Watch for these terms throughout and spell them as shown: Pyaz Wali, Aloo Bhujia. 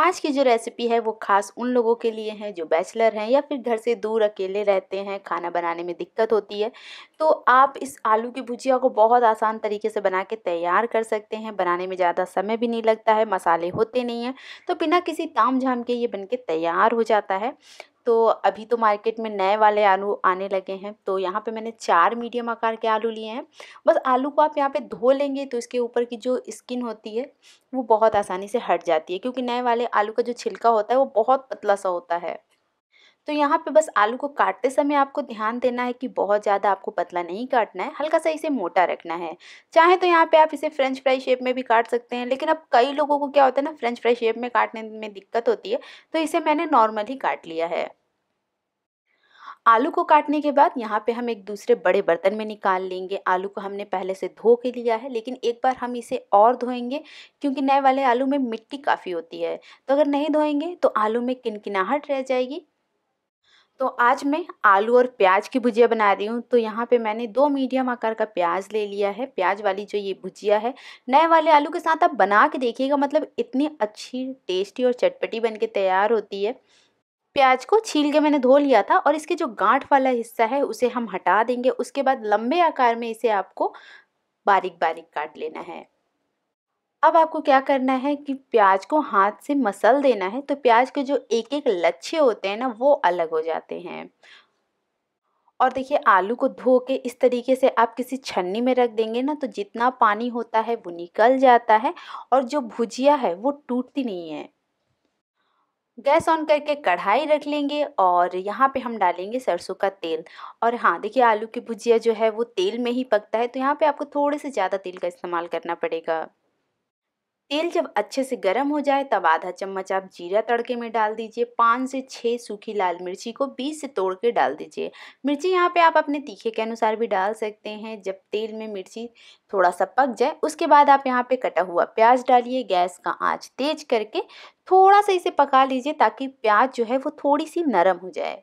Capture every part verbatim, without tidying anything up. आज की जो रेसिपी है वो खास उन लोगों के लिए है जो बैचलर हैं या फिर घर से दूर अकेले रहते हैं, खाना बनाने में दिक्कत होती है। तो आप इस आलू की भुजिया को बहुत आसान तरीके से बना के तैयार कर सकते हैं। बनाने में ज़्यादा समय भी नहीं लगता है, मसाले होते नहीं हैं, तो बिना किसी ताम झाम के ये बन के तैयार हो जाता है। तो अभी तो मार्केट में नए वाले आलू आने लगे हैं, तो यहाँ पे मैंने चार मीडियम आकार के आलू लिए हैं। बस आलू को आप यहाँ पे धो लेंगे तो इसके ऊपर की जो स्किन होती है वो बहुत आसानी से हट जाती है, क्योंकि नए वाले आलू का जो छिलका होता है वो बहुत पतला सा होता है। तो यहाँ पे बस आलू को काटते समय आपको ध्यान देना है कि बहुत ज़्यादा आपको पतला नहीं काटना है, हल्का सा इसे मोटा रखना है। चाहे तो यहाँ पे आप इसे फ्रेंच फ्राई शेप में भी काट सकते हैं, लेकिन अब कई लोगों को क्या होता है ना, फ्रेंच फ्राई शेप में काटने में दिक्कत होती है, तो इसे मैंने नॉर्मली काट लिया है। आलू को काटने के बाद यहाँ पे हम एक दूसरे बड़े बर्तन में निकाल लेंगे। आलू को हमने पहले से धो के लिया है, लेकिन एक बार हम इसे और धोएंगे, क्योंकि नए वाले आलू में मिट्टी काफ़ी होती है, तो अगर नहीं धोएंगे तो आलू में किनकिनाहट रह जाएगी। तो आज मैं आलू और प्याज की भुजिया बना रही हूँ। तो यहाँ पे मैंने दो मीडियम आकार का प्याज ले लिया है। प्याज वाली जो ये भुजिया है, नए वाले आलू के साथ आप बना के देखिएगा, मतलब इतनी अच्छी टेस्टी और चटपटी बनके तैयार होती है। प्याज को छील के मैंने धो लिया था और इसके जो गांठ वाला हिस्सा है उसे हम हटा देंगे। उसके बाद लंबे आकार में इसे आपको बारीक बारीक काट लेना है। अब आपको क्या करना है कि प्याज को हाथ से मसल देना है, तो प्याज के जो एक एक लच्छे होते हैं ना वो अलग हो जाते हैं। और देखिए, आलू को धो के इस तरीके से आप किसी छन्नी में रख देंगे ना, तो जितना पानी होता है वो निकल जाता है और जो भुजिया है वो टूटती नहीं है। गैस ऑन करके कढ़ाई रख लेंगे और यहाँ पे हम डालेंगे सरसों का तेल। और हाँ देखिए, आलू की भुजिया जो है वो तेल में ही पकता है, तो यहाँ पे आपको थोड़े से ज़्यादा तेल का इस्तेमाल करना पड़ेगा। तेल जब अच्छे से गर्म हो जाए तब आधा चम्मच आप जीरा तड़के में डाल दीजिए। पाँच से छः सूखी लाल मिर्ची को बीच से तोड़ के डाल दीजिए। मिर्ची यहाँ पे आप अपने तीखे के अनुसार भी डाल सकते हैं। जब तेल में मिर्ची थोड़ा सा पक जाए उसके बाद आप यहाँ पे कटा हुआ प्याज डालिए। गैस का आँच तेज करके थोड़ा सा इसे पका लीजिए, ताकि प्याज जो है वो थोड़ी सी नरम हो जाए।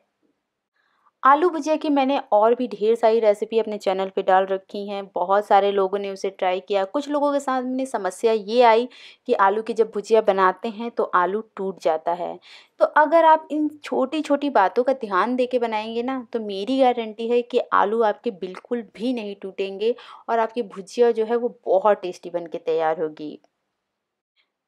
आलू भुजिया की मैंने और भी ढेर सारी रेसिपी अपने चैनल पे डाल रखी हैं। बहुत सारे लोगों ने उसे ट्राई किया। कुछ लोगों के सामने समस्या ये आई कि आलू की जब भुजिया बनाते हैं तो आलू टूट जाता है। तो अगर आप इन छोटी छोटी बातों का ध्यान दे के बनाएंगे ना, तो मेरी गारंटी है कि आलू आपके बिल्कुल भी नहीं टूटेंगे और आपकी भुजिया जो है वो बहुत टेस्टी बन के तैयार होगी।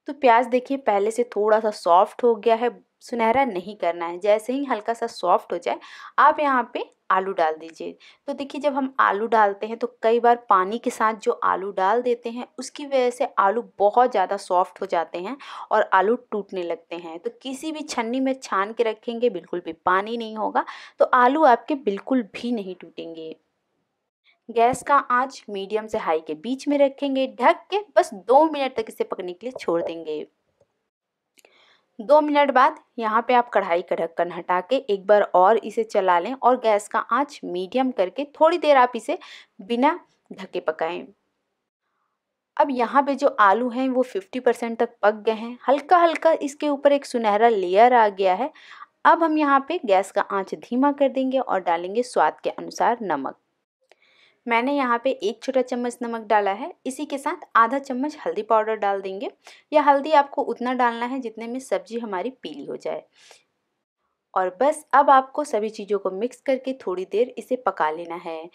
तो प्याज देखिए पहले से थोड़ा सा सॉफ्ट हो गया है, सुनहरा नहीं करना है। जैसे ही हल्का सा सॉफ्ट हो जाए आप यहाँ पे आलू डाल दीजिए। तो देखिए, जब हम आलू डालते हैं तो कई बार पानी के साथ जो आलू डाल देते हैं उसकी वजह से आलू बहुत ज़्यादा सॉफ्ट हो जाते हैं और आलू टूटने लगते हैं। तो किसी भी छन्नी में छान के रखेंगे, बिल्कुल भी पानी नहीं होगा, तो आलू आपके बिल्कुल भी नहीं टूटेंगे। गैस का आँच मीडियम से हाई के बीच में रखेंगे, ढक के बस दो मिनट तक इसे पकने के लिए छोड़ देंगे। दो मिनट बाद यहाँ पे आप कढ़ाई का ढक्कन हटा के एक बार और इसे चला लें और गैस का आंच मीडियम करके थोड़ी देर आप इसे बिना ढके पकाएं। अब यहाँ पे जो आलू हैं वो पचास परसेंट तक पक गए हैं। हल्का हल्का इसके ऊपर एक सुनहरा लेयर आ गया है। अब हम यहाँ पे गैस का आंच धीमा कर देंगे और डालेंगे स्वाद के अनुसार नमक। मैंने यहाँ पे एक छोटा चम्मच नमक डाला है। इसी के साथ आधा चम्मच हल्दी पाउडर डाल देंगे, या हल्दी आपको उतना डालना है जितने में सब्जी हमारी पीली हो जाए। और बस अब आपको सभी चीज़ों को मिक्स करके थोड़ी देर इसे पका लेना है।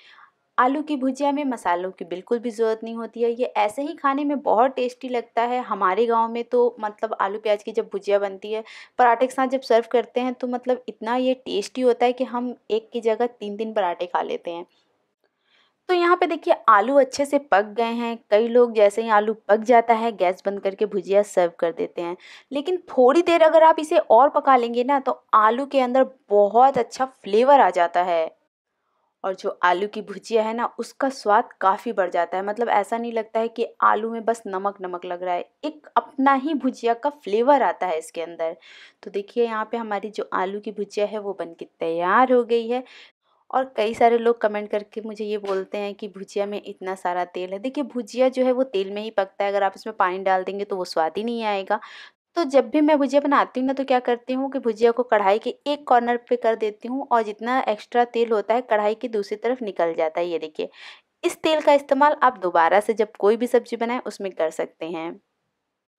आलू की भुजिया में मसालों की बिल्कुल भी ज़रूरत नहीं होती है, ये ऐसे ही खाने में बहुत टेस्टी लगता है। हमारे गांव में तो मतलब आलू प्याज की जब भुजिया बनती है पराठे के साथ जब सर्व करते हैं, तो मतलब इतना ये टेस्टी होता है कि हम एक की जगह तीन तीन पराठे खा लेते हैं। तो यहाँ पे देखिए आलू अच्छे से पक गए हैं। कई लोग जैसे ही आलू पक जाता है गैस बंद करके भुजिया सर्व कर देते हैं, लेकिन थोड़ी देर अगर आप इसे और पका लेंगे ना, तो आलू के अंदर बहुत अच्छा फ्लेवर आ जाता है और जो आलू की भुजिया है ना उसका स्वाद काफ़ी बढ़ जाता है। मतलब ऐसा नहीं लगता है कि आलू में बस नमक नमक लग रहा है, एक अपना ही भुजिया का फ्लेवर आता है इसके अंदर। तो देखिए यहाँ पे हमारी जो आलू की भुजिया है वो बनके तैयार हो गई है। और कई सारे लोग कमेंट करके मुझे ये बोलते हैं कि भुजिया में इतना सारा तेल है। देखिए भुजिया जो है वो तेल में ही पकता है, अगर आप इसमें पानी डाल देंगे तो वो स्वाद ही नहीं आएगा। तो जब भी मैं भुजिया बनाती हूँ ना, तो क्या करती हूँ कि भुजिया को कढ़ाई के एक कॉर्नर पे कर देती हूँ और जितना एक्स्ट्रा तेल होता है कढ़ाई की दूसरी तरफ निकल जाता है। ये देखिए, इस तेल का इस्तेमाल आप दोबारा से जब कोई भी सब्जी बनाएं उसमें कर सकते हैं।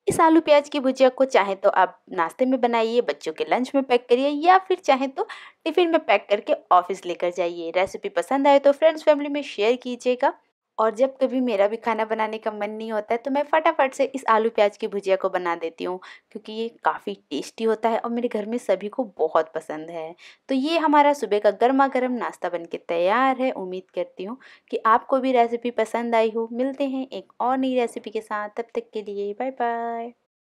इस आलू प्याज की भुजिया को चाहे तो आप नाश्ते में बनाइए, बच्चों के लंच में पैक करिए या फिर चाहे तो टिफ़िन में पैक करके ऑफिस लेकर जाइए। रेसिपी पसंद आए तो फ्रेंड्स फैमिली में शेयर कीजिएगा। और जब कभी मेरा भी खाना बनाने का मन नहीं होता है तो मैं फटाफट से इस आलू प्याज की भुजिया को बना देती हूँ, क्योंकि ये काफ़ी टेस्टी होता है और मेरे घर में सभी को बहुत पसंद है। तो ये हमारा सुबह का गर्मा गर्म नाश्ता बनके तैयार है। उम्मीद करती हूँ कि आपको भी रेसिपी पसंद आई हो। मिलते हैं एक और नई रेसिपी के साथ, तब तक के लिए बाय बाय।